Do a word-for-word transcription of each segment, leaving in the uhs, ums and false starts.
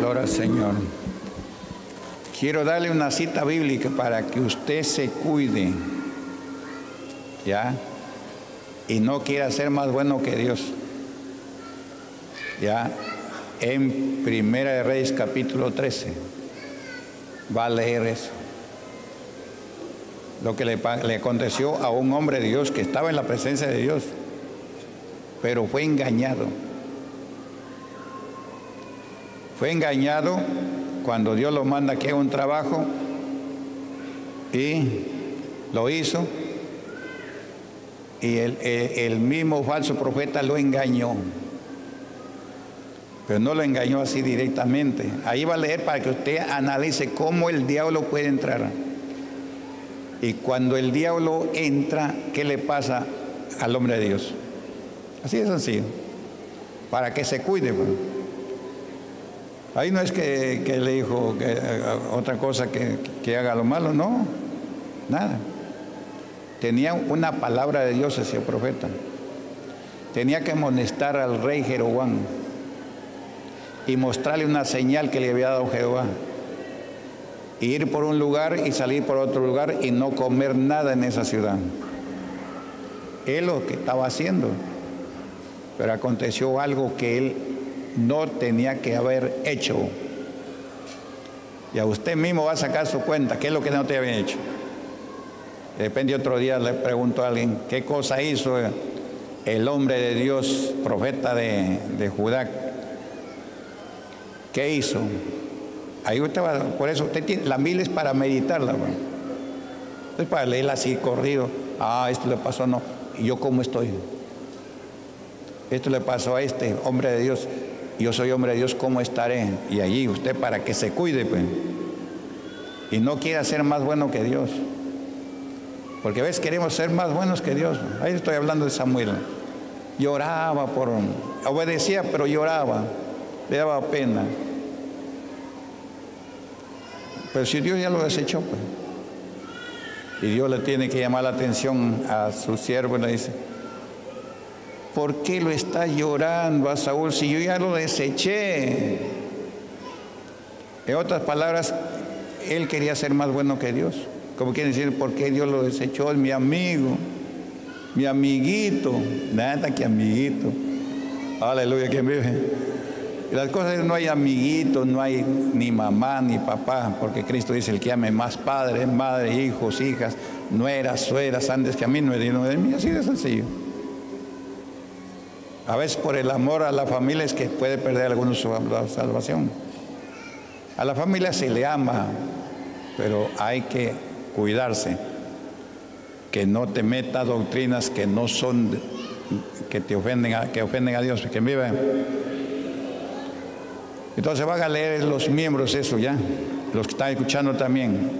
Gloria al Señor. Quiero darle una cita bíblica para que usted se cuide, ¿ya? Y no quiera ser más bueno que Dios, ¿ya? En Primera de Reyes, capítulo trece. Va a leer eso. Lo que le, le aconteció a un hombre de Dios que estaba en la presencia de Dios, pero fue engañado. Fue engañado cuando Dios lo manda que haga un trabajo, y lo hizo, y el, el, el mismo falso profeta lo engañó, pero no lo engañó así directamente. Ahí va a leer para que usted analice cómo el diablo puede entrar. Y cuando el diablo entra, ¿qué le pasa al hombre de Dios? Así de sencillo. Para que se cuide. Bueno. Ahí no es que, que le dijo que, uh, otra cosa que, que haga lo malo, no. Nada. Tenía una palabra de Dios hacia el profeta. Tenía que amonestar al rey Jeroboam y mostrarle una señal que le había dado Jehová. Y ir por un lugar y salir por otro lugar y no comer nada en esa ciudad. Él lo que estaba haciendo. Pero aconteció algo que él no tenía que haber hecho. Y a usted mismo va a sacar su cuenta. ¿Qué es lo que no te habían hecho? De repente otro día le pregunto a alguien, ¿qué cosa hizo el hombre de Dios, profeta de, de Judá? ¿Qué hizo? Ahí usted va, por eso usted tiene la mil es para meditarla, bueno. Es para leerla así corrido. Ah, esto le pasó, no. ¿Y yo cómo estoy? Esto le pasó a este hombre de Dios. Yo soy hombre de Dios, ¿cómo estaré? Y allí usted para que se cuide, pues. Y no quiera ser más bueno que Dios. Porque ves, queremos ser más buenos que Dios. Ahí estoy hablando de Samuel. Lloraba por... Obedecía, pero lloraba. Le daba pena. Pero si Dios ya lo desechó, pues. Y Dios le tiene que llamar la atención a su siervo y le dice, ¿por qué lo está llorando a Saúl si yo ya lo deseché? En otras palabras, él quería ser más bueno que Dios. Como quiere decir, ¿por qué Dios lo desechó? Es mi amigo, mi amiguito. Nada que amiguito. Aleluya, ¿quién vive? Y las cosas no hay amiguitos, no hay ni mamá ni papá, porque Cristo dice, el que ame más padre, madre, hijos, hijas, nueras, suegras, antes que a mí, no es digno de mí, así de sencillo. A veces por el amor a la familia es que puede perder algunos su salvación. A la familia se le ama, pero hay que cuidarse, que no te meta doctrinas que no son, que te ofenden, a, que ofenden a Dios, que vive. Entonces van a leer los miembros eso ya, los que están escuchando también.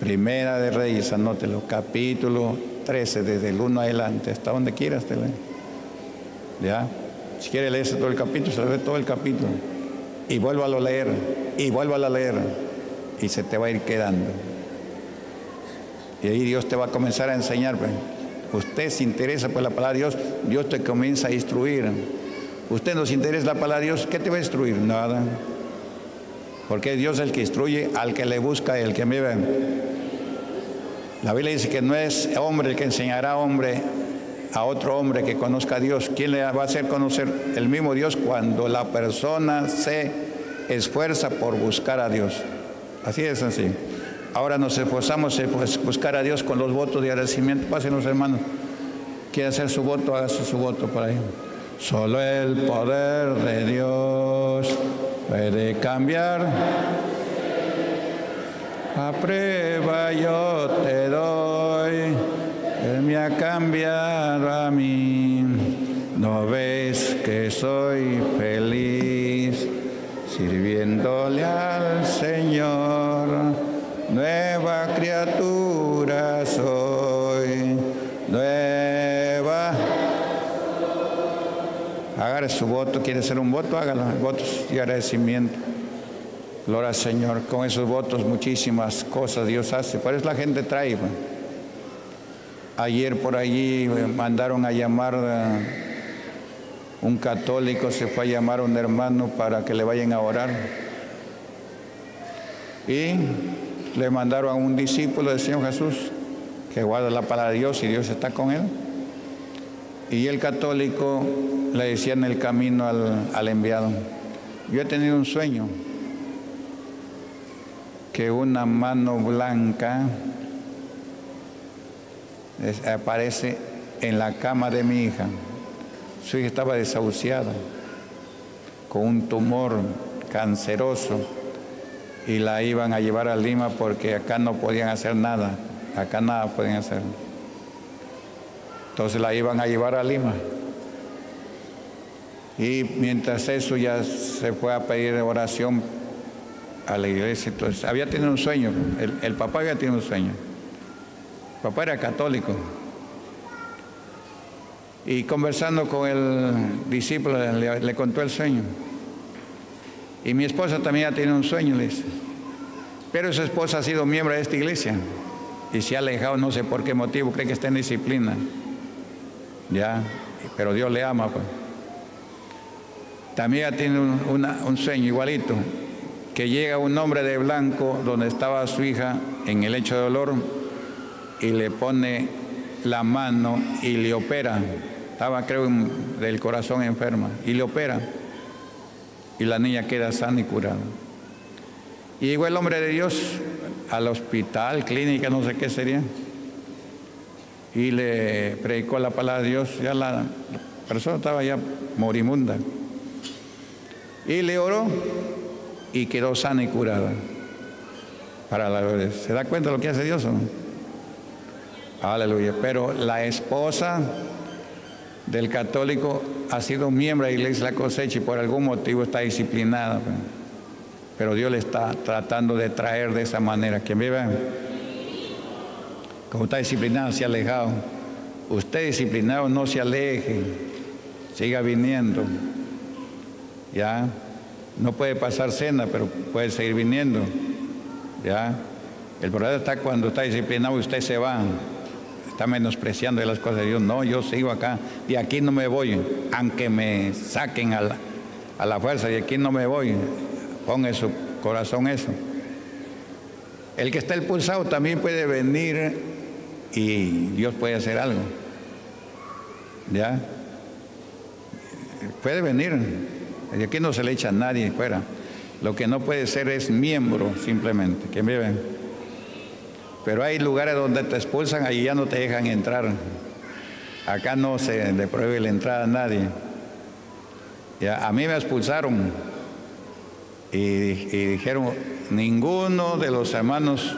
Primera de Reyes, anótelo, capítulo trece, desde el uno adelante, hasta donde quieras te lee. Ya, si quieres leerse todo el capítulo, se lee todo el capítulo. Y vuélvalo a leer, y vuélvalo a leer, y se te va a ir quedando. Y ahí Dios te va a comenzar a enseñar, pues. Usted se interesa por la palabra de Dios, Dios te comienza a instruir. Usted nos interesa la palabra de Dios, ¿qué te va a instruir? Nada. Porque Dios es el que instruye al que le busca y al que vive. La Biblia dice que no es hombre el que enseñará a hombre, a otro hombre que conozca a Dios. ¿Quién le va a hacer conocer? El mismo Dios, cuando la persona se esfuerza por buscar a Dios. Así es así. Ahora nos esforzamos en buscar a Dios con los votos de agradecimiento. Pasen los hermanos. Quiere hacer su voto, hágase su voto por ahí. Solo el poder de Dios puede cambiar. A prueba yo te doy, Él me ha cambiado a mí. ¿No ves que soy feliz sirviéndole al Señor? Nueva criatura soy, nueva. Agarre su voto, quiere hacer un voto, hágalo, votos de agradecimiento. Gloria al Señor, con esos votos muchísimas cosas Dios hace, por eso la gente trae. Pues. Ayer por allí mandaron a llamar a Un católico se fue a llamar a un hermano para que le vayan a orar. Y le mandaron a un discípulo del Señor Jesús que guarda la palabra de Dios y Dios está con él. Y el católico le decía en el camino al, al enviado: yo he tenido un sueño que una mano blanca aparece en la cama de mi hija. Su hija estaba desahuciada con un tumor canceroso y la iban a llevar a Lima porque acá no podían hacer nada, acá nada podían hacer. Entonces la iban a llevar a Lima. Y mientras eso ya se fue a pedir oración a la iglesia. Entonces había tenido un sueño, el, el papá había tenido un sueño. El papá era católico. Y conversando con el discípulo le, le contó el sueño. Y mi esposa también ha tenido un sueño, le dice. Pero su esposa ha sido miembro de esta iglesia y se ha alejado, no sé por qué motivo, cree que está en disciplina. Ya, pero Dios le ama, pues. También ha tenido un, una, un sueño igualito, que llega un hombre de blanco donde estaba su hija en el lecho de dolor y le pone la mano y le opera. Estaba, creo, en, del corazón enferma y le opera. Y la niña queda sana y curada. Y llegó el hombre de Dios al hospital, clínica, no sé qué sería, y le predicó la palabra de Dios. Ya la persona estaba ya moribunda. Y le oró y quedó sana y curada. Para la gloria. ¿Se da cuenta de lo que hace Dios o no? Aleluya. Pero la esposa del católico ha sido miembro de la Iglesia La Cosecha y por algún motivo está disciplinada. Pero Dios le está tratando de traer de esa manera. ¿Quién vive? Como está disciplinado, se ha alejado. Usted disciplinado, no se aleje. Siga viniendo. Ya. No puede pasar cena, pero puede seguir viniendo. Ya. El problema está cuando está disciplinado y usted se va. Está menospreciando de las cosas de Dios. No, yo sigo acá. De aquí no me voy. Aunque me saquen a la, a la fuerza, de aquí no me voy. Ponga en su corazón eso. El que está expulsado también puede venir y Dios puede hacer algo. ¿Ya? Puede venir. De aquí no se le echa a nadie fuera. Lo que no puede ser es miembro simplemente. ¿Quién vive? Pero hay lugares donde te expulsan, ahí ya no te dejan entrar. Acá no se le prohíbe la entrada a nadie. Ya, a mí me expulsaron y, y dijeron, ninguno de los hermanos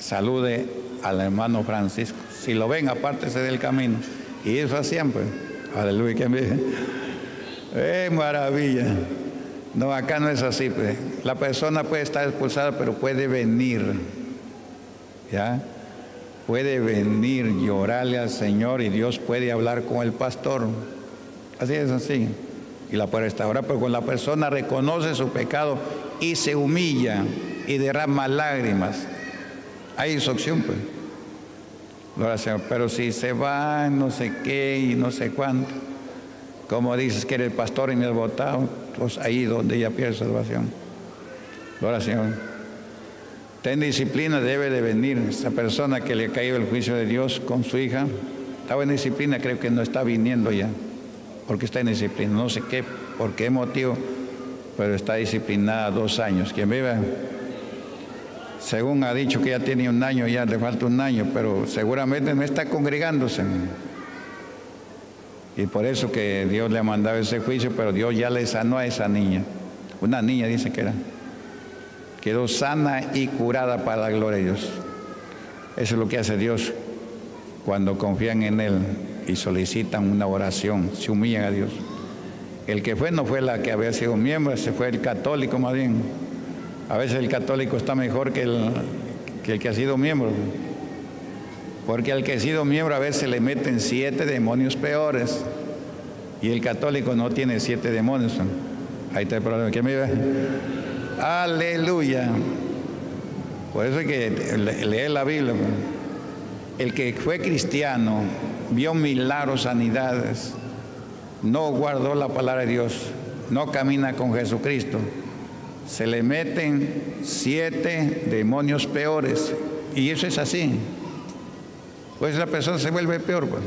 salude al hermano Francisco. Si lo ven, apártese del camino. Y eso hacían, pues. Aleluya, ¿quién vive? ¡Eh, maravilla! No, acá no es así, pues. La persona puede estar expulsada, pero puede venir. ¿Ya? Puede venir y orarle al Señor y Dios puede hablar con el pastor. Así es así. Y la puede restaurar, pero cuando la persona reconoce su pecado y se humilla y derrama lágrimas, hay opción, pues. Gloria al Señor. Pero si se va, no sé qué y no sé cuánto, como dices que eres pastor y me has votado, pues ahí donde ella pierde salvación. Gloria al Señor. Ten disciplina, debe de venir. Esa persona que le ha caído el juicio de Dios con su hija, estaba en disciplina, creo que no está viniendo ya, porque está en disciplina, no sé qué, por qué motivo, pero está disciplinada dos años. Quien viva, según ha dicho que ya tiene un año, ya le falta un año, pero seguramente no está congregándose. Y por eso que Dios le ha mandado ese juicio, pero Dios ya le sanó a esa niña. Una niña dice que era. Quedó sana y curada para la gloria de Dios. Eso es lo que hace Dios cuando confían en Él y solicitan una oración, se humillan a Dios. El que fue no fue la que había sido miembro, se fue el católico más bien. A veces el católico está mejor que el que, el que ha sido miembro. Porque al que ha sido miembro a veces le meten siete demonios peores. Y el católico no tiene siete demonios. Ahí está el problema. ¿Quién me ve? Aleluya. Por eso hay que leer la Biblia. El que fue cristiano, vio milagros, sanidades, no guardó la palabra de Dios, no camina con Jesucristo, se le meten siete demonios peores. Y eso es así. Pues la persona se vuelve peor. Pues.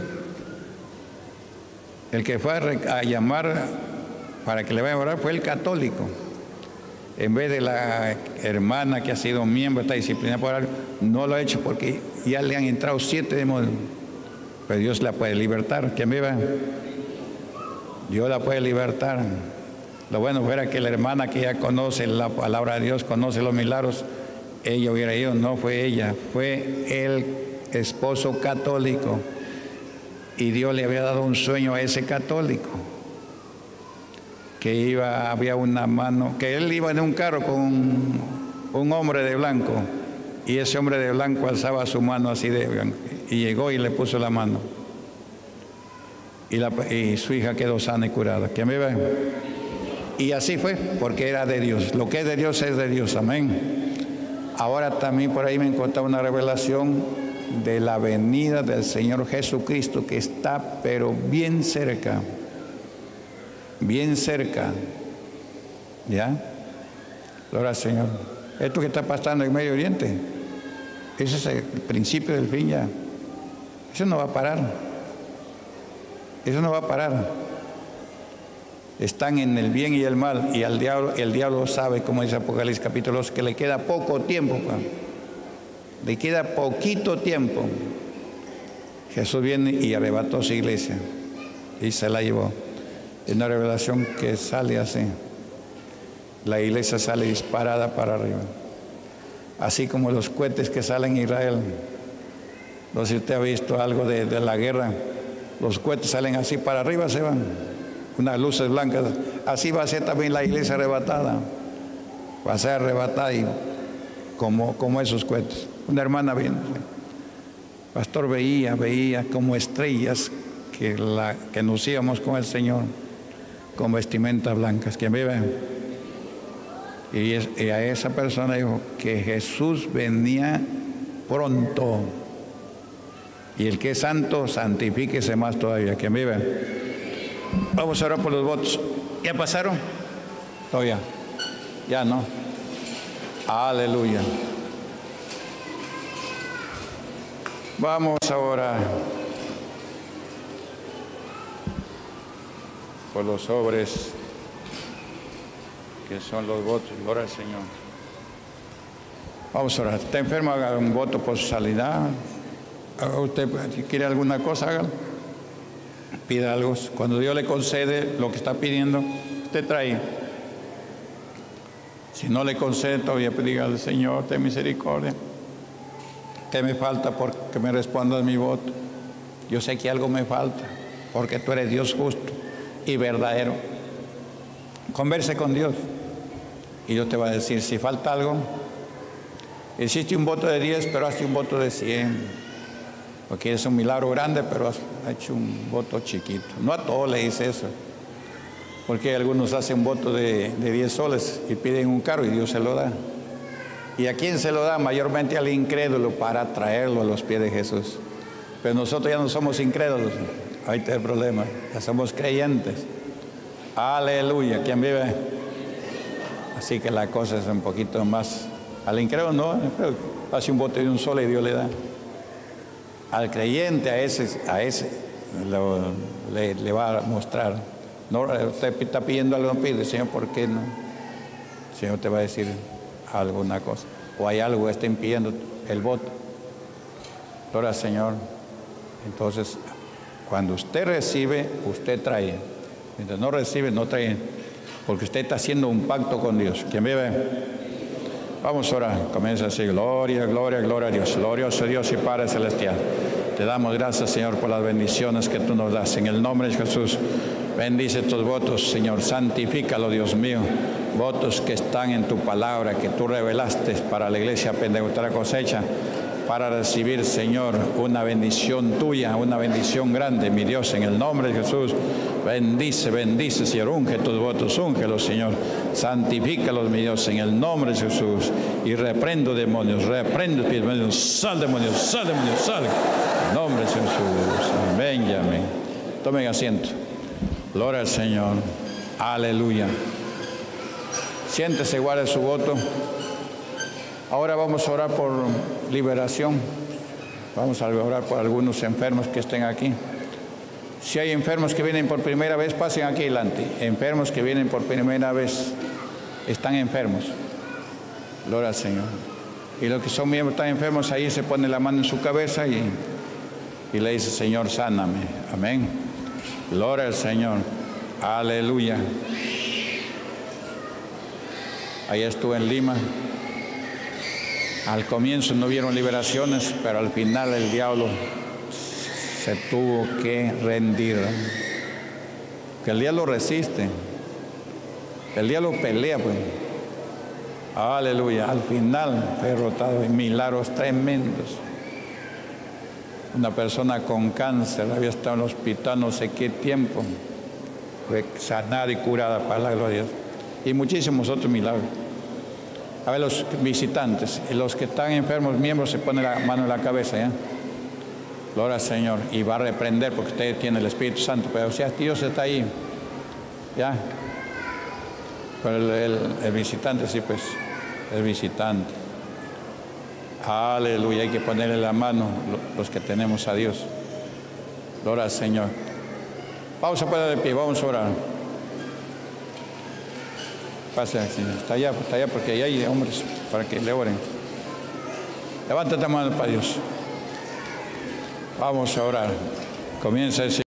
El que fue a, a llamar para que le vayan a orar fue el católico. En vez de la hermana que ha sido miembro de esta disciplina por orar, no lo ha hecho porque ya le han entrado siete demonios. Pero Dios la puede libertar. ¿Quién viva? Dios la puede libertar. Lo bueno fuera que la hermana que ya conoce la palabra de Dios, conoce los milagros, ella hubiera ido. No fue ella, fue el esposo católico. Y Dios le había dado un sueño a ese católico. Que iba, había una mano, que él iba en un carro con un, un hombre de blanco. Y ese hombre de blanco alzaba su mano así de blanco. Y llegó y le puso la mano. Y, la, y su hija quedó sana y curada. ¿Quién me ve? Y así fue, porque era de Dios. Lo que es de Dios es de Dios. Amén. Ahora también por ahí me encontré una revelación de la venida del Señor Jesucristo, que está pero bien cerca. Bien cerca. ¿Ya? Gloria al Señor. Esto que está pasando en Medio Oriente, ese es el principio del fin ya. Eso no va a parar. Eso no va a parar. Están en el bien y el mal, y al diablo, el diablo sabe, como dice Apocalipsis capítulo dos, que le queda poco tiempo, le queda poquito tiempo. Jesús viene y arrebató su iglesia y se la llevó. Es una revelación que sale así. La iglesia sale disparada para arriba, así como los cohetes que salen en Israel. No sé si usted ha visto algo de, de la guerra. Los cohetes salen así para arriba, se van. Unas luces blancas. Así va a ser también la iglesia arrebatada. Va a ser arrebatada y como, como esos cohetes. Una hermana viene. Pastor, veía, veía como estrellas que, la, que nos íbamos con el Señor con vestimentas blancas. ¿Quién vive? Y, es, y a esa persona dijo que Jesús venía pronto. Y el que es santo, santifíquese más todavía. ¿Quién vive? Vamos a orar por los votos. ¿Ya pasaron? Todavía. Ya no. Aleluya. Vamos a orar por los sobres que son los votos. Gloria al Señor. Vamos a orar. ¿Está enfermo? Haga un voto por su sanidad. ¿Usted quiere alguna cosa? Hágalo. Pida algo. Cuando Dios le concede lo que está pidiendo, usted trae. Si no le concede, todavía pida al Señor, ten misericordia. ¿Qué me falta porque me respondas mi voto? Yo sé que algo me falta, porque tú eres Dios justo y verdadero. Converse con Dios y Dios te va a decir si falta algo. Hiciste un voto de diez, pero hazte un voto de cien. Porque es un milagro grande, pero ha hecho un voto chiquito. No a todos le dice eso. Porque algunos hacen voto de, de diez soles y piden un carro y Dios se lo da. ¿Y a quién se lo da? Mayormente al incrédulo, para traerlo a los pies de Jesús. Pero nosotros ya no somos incrédulos. Ahí está el problema. Ya somos creyentes. Aleluya. ¿Quién vive? Así que la cosa es un poquito más. Al incrédulo no. Hace un voto de un sol y Dios le da. Al creyente, a ese, a ese lo, le, le va a mostrar. No, usted está pidiendo algo, no pide, Señor, ¿por qué no? El Señor te va a decir alguna cosa. O hay algo que está impidiendo el voto. Gloria al Señor. Entonces, cuando usted recibe, usted trae. Mientras no recibe, no trae. Porque usted está haciendo un pacto con Dios. ¿Quién vive? Vamos a orar. Comienza así. Gloria, gloria, gloria a Dios. Glorioso Dios y Padre Celestial. Te damos gracias, Señor, por las bendiciones que tú nos das. En el nombre de Jesús, bendice tus votos, Señor. Santifícalo, Dios mío. Votos que están en tu palabra, que tú revelaste para la Iglesia Pentecostal la Cosecha, para recibir, Señor, una bendición tuya, una bendición grande, mi Dios, en el nombre de Jesús. Bendice, bendice, Señor, unge tus votos, úngelos, Señor, santifícalos, mi Dios, en el nombre de Jesús, y reprendo demonios, reprendo demonios, sal demonios, sal demonios, sal, en el nombre de Jesús, amén y amén. Tomen asiento. Gloria al Señor. Aleluya. Siéntese, guarde su voto. Ahora vamos a orar por liberación. Vamos a orar por algunos enfermos que estén aquí. Si hay enfermos que vienen por primera vez, pasen aquí adelante. Enfermos que vienen por primera vez, están enfermos. Gloria al Señor. Y los que son miembros están enfermos, ahí se pone la mano en su cabeza y, y le dice, Señor, sáname. Amén. Gloria al Señor. Aleluya. Allá estuve en Lima. Al comienzo no vieron liberaciones, pero al final el diablo se tuvo que rendir. Que el diablo resiste. El diablo pelea, pues. Aleluya. Al final fue derrotado en milagros tremendos. Una persona con cáncer había estado en el hospital no sé qué tiempo. Fue sanada y curada para la gloria. Y muchísimos otros milagros. A ver, los visitantes, los que están enfermos, miembros, se ponen la mano en la cabeza, ¿ya? Gloria al Señor. Y va a reprender porque usted tiene el Espíritu Santo. Pero o sea, Dios está ahí, ¿ya? Pero el, el, el visitante, sí, pues, el visitante. Aleluya, hay que ponerle la mano los que tenemos a Dios. Gloria al Señor. Vamos a poner de pie, vamos a orar. Pase, Señor. Está allá, está allá, porque ahí hay hombres para que le oren. Levántate la mano para Dios. Vamos a orar. Comienza a decir.